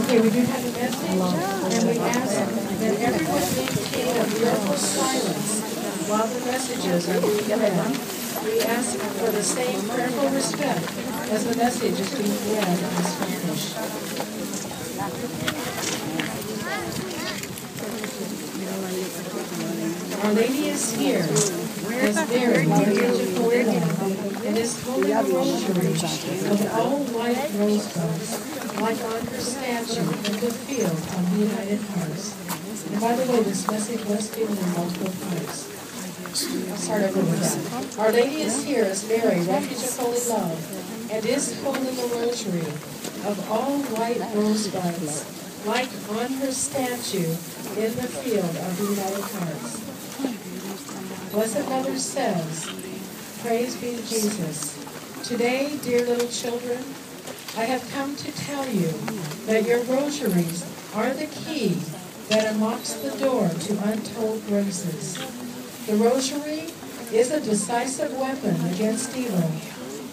Okay, we do have the message, and we ask that everyone maintain a careful silence while the messages are being read. We ask for the same careful respect as the message is being read in Spanish. Our Lady is here, as Mary, and is holding a rosary of all white rosebuds, like on her statue in the field of the United Hearts. And by the way, this message was given in multiple parts. Start over with that. Our Lady is here as Mary, refuge of holy love, and is holding a rosary of all white rosebuds, like on her statue in the field of the United Hearts. Blessed Mother says, "Praise be to Jesus. Today, dear little children, I have come to tell you that your rosaries are the key that unlocks the door to untold graces. The rosary is a decisive weapon against evil.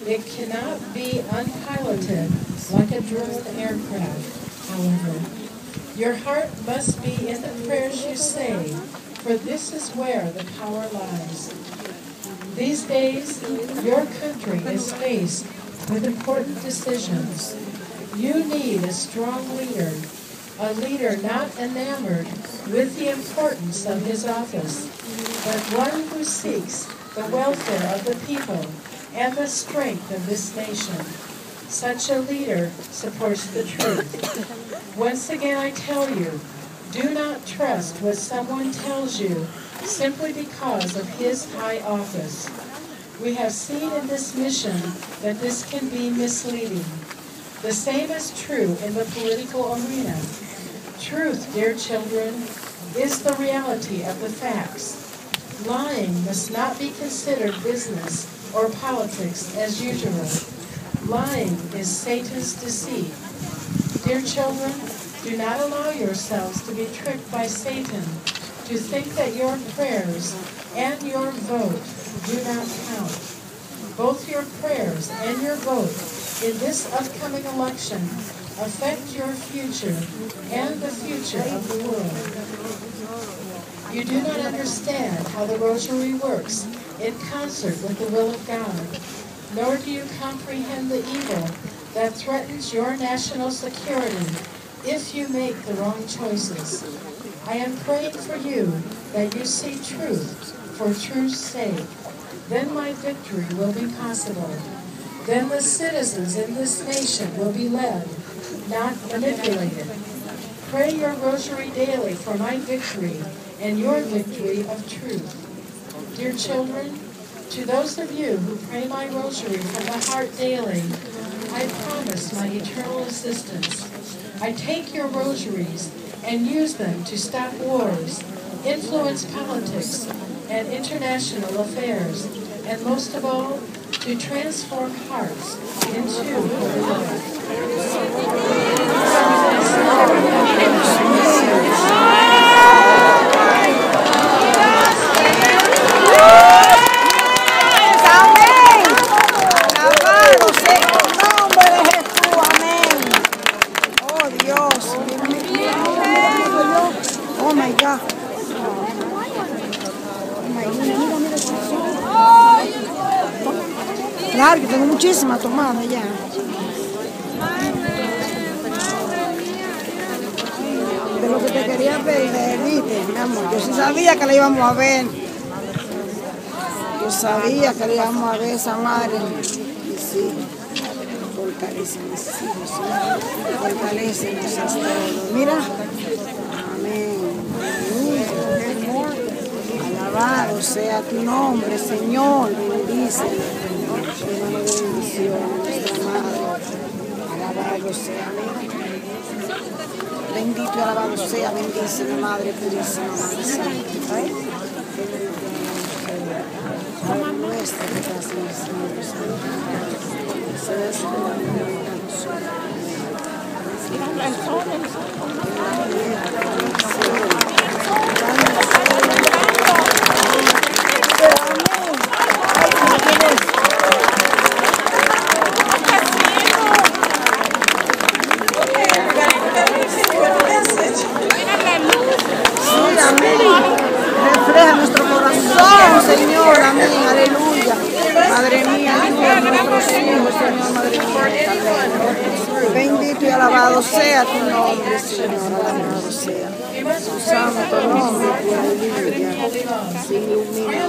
It cannot be unpiloted like a drone aircraft, however. Your heart must be in the prayers you say, for this is where the power lies. These days, your country is faced with important decisions. You need a strong leader, a leader not enamored with the importance of his office, but one who seeks the welfare of the people and the strength of this nation. Such a leader supports the truth. Once again I tell you, do not trust what someone tells you simply because of his high office. We have seen in this mission that this can be misleading. The same is true in the political arena. Truth, dear children, is the reality of the facts. Lying must not be considered business or politics as usual. Lying is Satan's deceit. Dear children, do not allow yourselves to be tricked by Satan to think that your prayers and your vote do not count. Both your prayers and your vote in this upcoming election affect your future and the future of the world. You do not understand how the rosary works in concert with the will of God, nor do you comprehend the evil that threatens your national security if you make the wrong choices. I am praying for you that you see truth for truth's sake. Then my victory will be possible. Then the citizens in this nation will be led, not manipulated. Pray your rosary daily for my victory and your victory of truth. Dear children, to those of you who pray my rosary from the heart daily, I promise my eternal assistance. I take your rosaries and use them to stop wars, influence politics, and international affairs, and most of all, to transform hearts into holy love. Claro que tengo muchísima tomada ya. De lo que te quería pedir, ¿viste? Yo sí sabía que la íbamos a ver. Yo sabía que la íbamos a ver esa madre. Y sí, fortalecenos, sí, fortalecenos hasta todo. Mira. Amén. Alabado sea tu nombre, Señor. Bendice. Hermano de bendición, nuestra madre, alabado sea, bendito y alabado sea, bendice mi madre purísima, madre santa, Madre nuestra que estás en el cielo, Bendito y alabado sea tu nombre, Señor, alabado sea tu santo nombre, que ilumina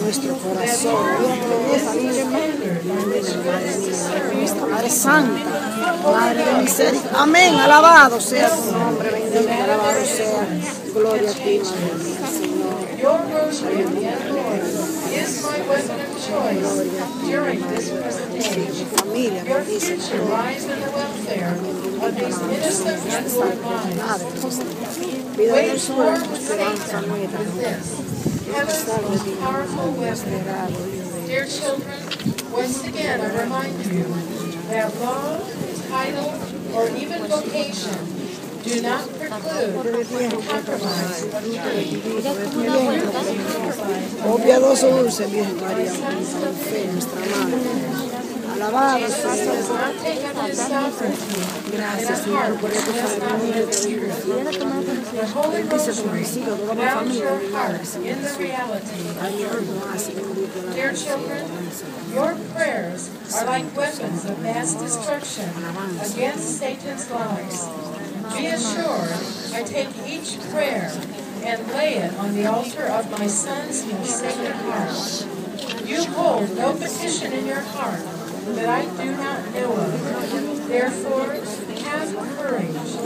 nuestro corazón, nuestra Madre Santa, Madre de Misericordia. Amén, alabado sea tu nombre, bendito y alabado sea. Gloria a ti, Madre, Señor. Is my wisdom and choice during this present age. Your future lies in the welfare of these innocent and old minds. Wage war for Satan with this, heaven's most powerful weapon. Dear children, once again I remind you that law, title, or even vocation do not preclude compromise of faith. Oh piadoso dulce Virgen María, nuestra madre, alabado sea. Gracias, Señor, por tu favor. Bendice tu marido, toda la familia, mi madre, Señor. Dear children, your prayers are like weapons of mass destruction against Satan's lies. Be assured, I take each prayer and lay it on the altar of my Son's sacred heart. You hold no petition in your heart that I do not know of. Therefore, have courage.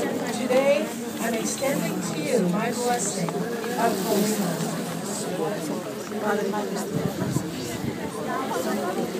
Today, I'm extending to you my blessing of holiness.